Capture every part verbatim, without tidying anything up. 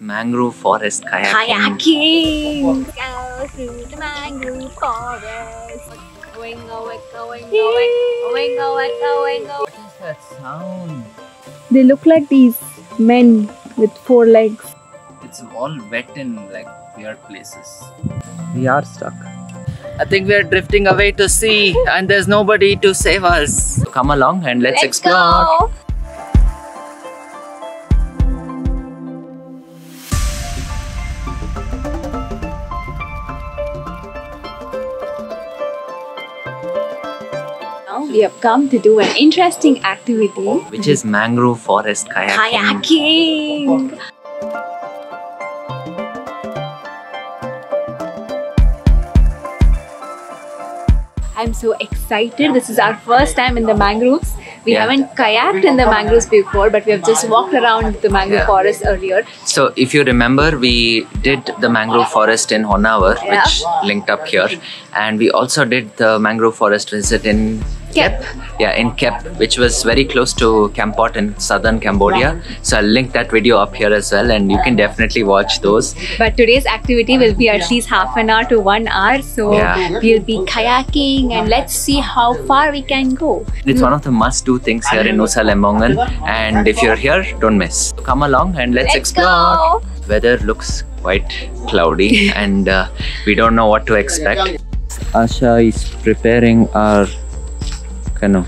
Mangrove forest kayaking. Kayaking! Go through the mangrove forest. Going, going, going, going, going, going, going, going. What is that sound? They look like these men with four legs. It's all wet in like weird places. We are stuck. I think we are drifting away to sea and there's nobody to save us. So come along and let's, let's explore. Go. We have come to do an interesting activity, which is mangrove forest kayaking. Kayaking! I'm so excited. This is our first time in the mangroves. We yeah. haven't kayaked in the mangroves before, but we have just walked around the mangrove yeah. forest earlier. So if you remember, we did the mangrove forest in Honavar, yeah. which linked up here. And we also did the mangrove forest visit in Kep. Yeah, in Kep, which was very close to Kampot in southern Cambodia. So I'll link that video up here as well, and you can definitely watch those. But today's activity will be at least half an hour to one hour. So yeah. we'll be kayaking and let's see how far we can go. It's one of the must-do things here in Nusa Lembongan. And if you're here, don't miss. So come along and let's, let's explore. Go. Weather looks quite cloudy and uh, we don't know what to expect. Asha is preparing our canoe.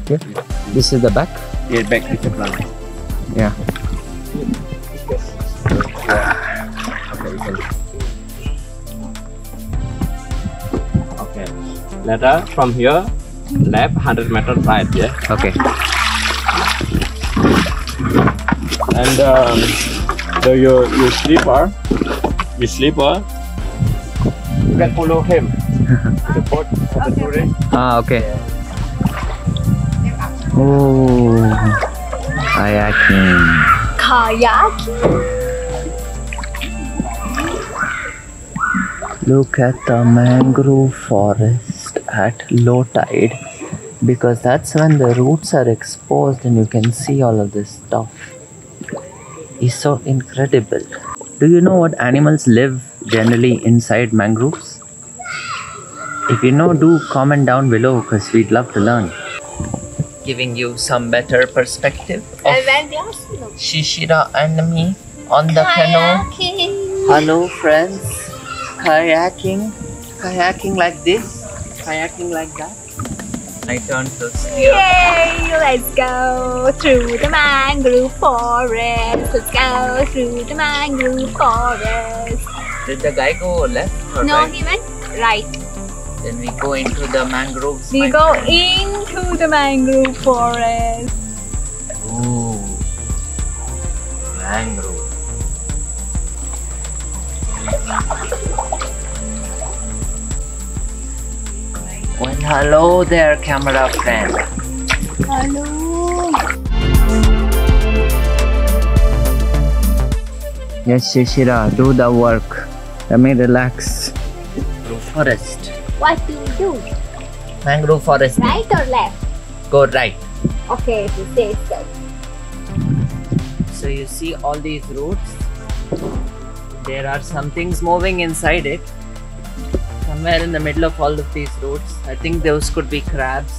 Okay. This is the back? Yeah, back is the plan. Yeah. Okay. Later from here, left one hundred meter right, yeah? Okay. And um, so your, your sleeper, your sleeper, you can follow him. The boat, the tourist. Ah, okay. Oh, kayaking. Kayaking. Look at the mangrove forest at low tide, because that's when the roots are exposed and you can see all of this stuff. It's so incredible. Do you know what animals live generally inside mangroves? If you know, do comment down below because we'd love to learn. Giving you some better perspective of Shishira and me on the canoe. Hello friends, kayaking, kayaking like this, kayaking like that. I turn to steer. Yay! Let's go through the mangrove forest. Let's go through the mangrove forest. Did the guy go left or no, right? No, he went right. Then we go into the mangroves. We go friend. into the mangrove forest. Ooh, mangrove. Well, hello there, camera friend. Hello. Yes, Shishira, do the work. Let me relax. Mangrove forest. What do we do? Mangrove forest. Right or left? Go right. Okay, if you say so. So you see all these roots. There are some things moving inside it. Somewhere in the middle of all of these roots. I think those could be crabs.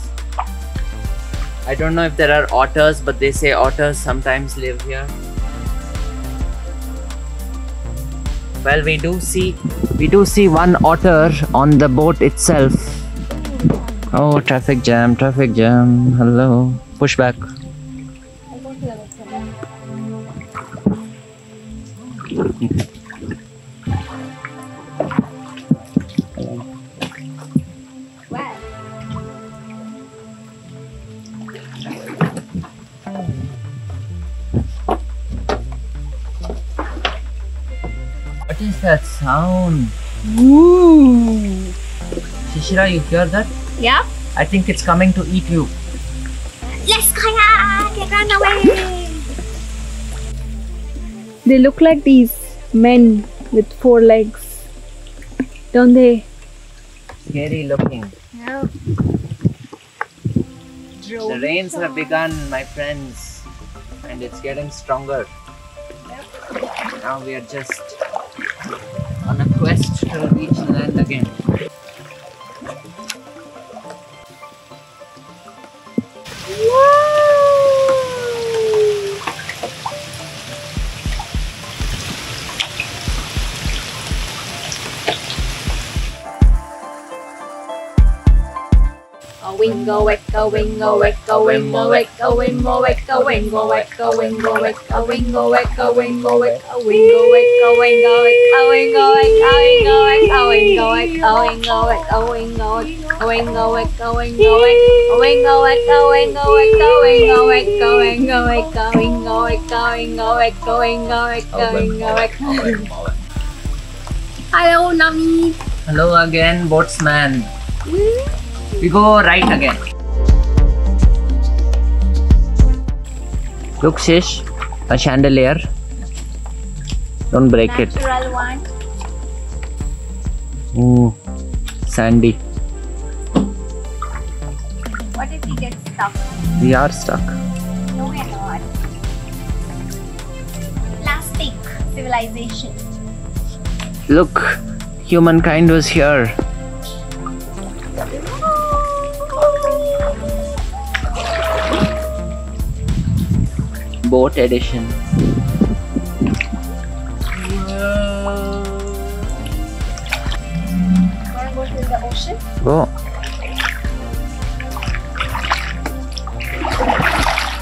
I don't know if there are otters, but they say otters sometimes live here. Well, we do see, we do see one otter on the boat itself. Oh, traffic jam, traffic jam. Hello. Push back. What is that sound? Ooh. Shishira, you hear that? Yeah. I think it's coming to eat you. Let's kayak! Run away! They look like these men with four legs, don't they? Scary looking. Yeah. The rains have begun, my friends, and it's getting stronger. Now we are just on a quest to reach land again. Wingo wacko, wingo wacko, wingo wacko, wingo wacko, wingo wacko, wingo wacko, wingo wacko, wingo wacko, wingo wacko, wingo wacko, wingo wacko, wingo wacko, wingo wacko, wingo wacko, wingo wacko, wingo wacko, wingo wacko, wingo wacko, wingo wacko, wingo wacko, wingo wacko, wingo wacko, wingo wacko, wingo wacko. Hello, Nami. Hello again, boatsman. We go right again. Look, Shish, a chandelier. Don't break Natural it. Natural one. Ooh, sandy. What if we get stuck? We are stuck. No, we are not. Plastic civilization. Look, humankind was here. Boat edition. Whoa. Wanna go to the ocean? Go.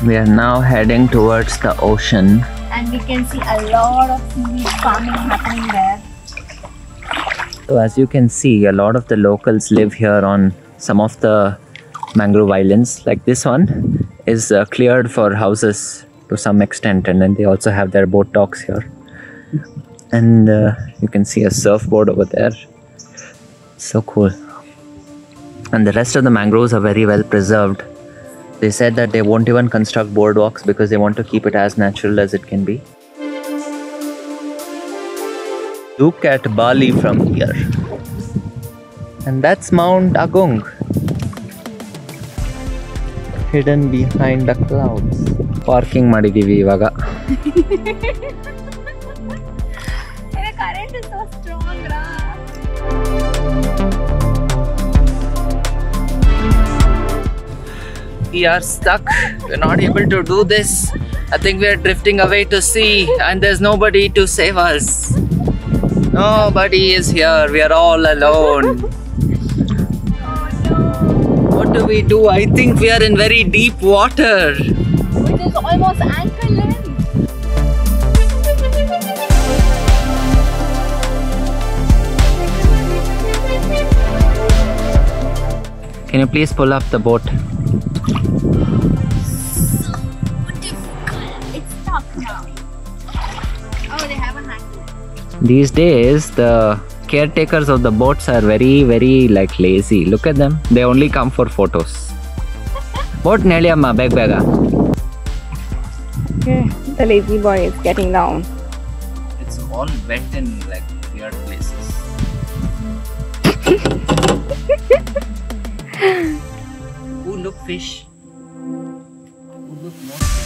We are now heading towards the ocean. And we can see a lot of seaweed farming happening there. So as you can see, a lot of the locals live here on some of the mangrove islands. Like this one is uh, cleared for houses to some extent, and then they also have their boat docks here. And uh, you can see a surfboard over there. So cool. And the rest of the mangroves are very well preserved. They said that they won't even construct boardwalks because they want to keep it as natural as it can be. Look at Bali from here. And that's Mount Agung, hidden behind the clouds. Parking ಮಾಡಿದೀವಿ ಇವಾಗ. The current is so strong, ra. We are stuck. We're not able to do this. I think we are drifting away to sea, and there's nobody to save us. Nobody is here. We are all alone. Oh no. What do we do? I think we are in very deep water. Which is almost ankle length. Can you please pull up the boat? So difficult. It's stuck now. Oh, they have a handle. These days, the caretakers of the boats are very, very like lazy. Look at them. They only come for photos. Boat Nelia ma bag baga. The lazy boy is getting down. It's all wet in like weird places. Ooh, look, fish. Ooh, look, more fish.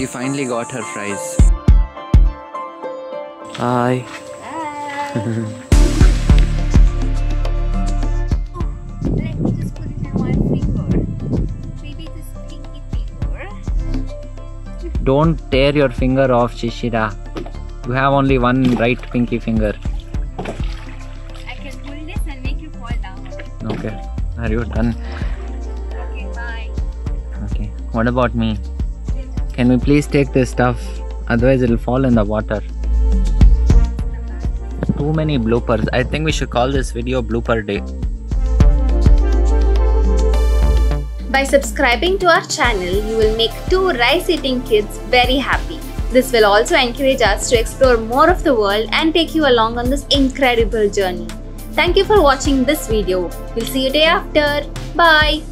She finally got her fries. Hi. Hi. Let me just put it in one finger. Maybe this pinky finger. Don't tear your finger off, Shishira. You have only one right pinky finger. I can pull this and make you fall down. Okay. Are you done? Okay, bye. Okay. What about me? Can we please take this stuff? Otherwise it'll fall in the water. Too many bloopers. I think we should call this video Blooper Day. By subscribing to our channel, you will make two rice-eating kids very happy. This will also encourage us to explore more of the world and take you along on this incredible journey. Thank you for watching this video. We'll see you day after. Bye.